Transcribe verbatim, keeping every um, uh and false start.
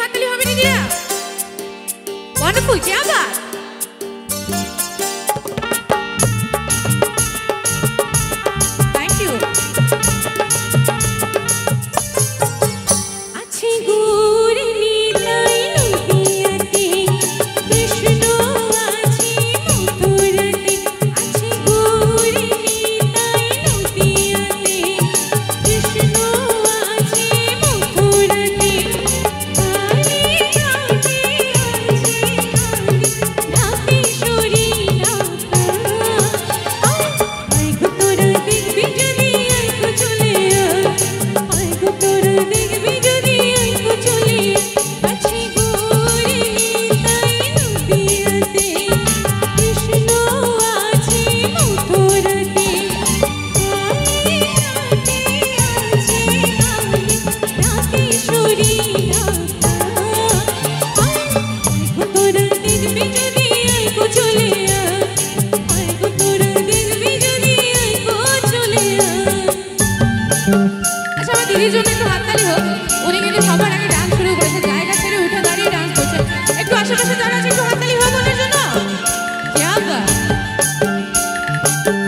हाथ लिया हमने लिया। वंडरफुल, क्या बात। उन्हें मेरे सवार आगे डांस शुरू कर जाएगा। उठे दाड़ी डांस कर आशेपाशे जाना चाहिए।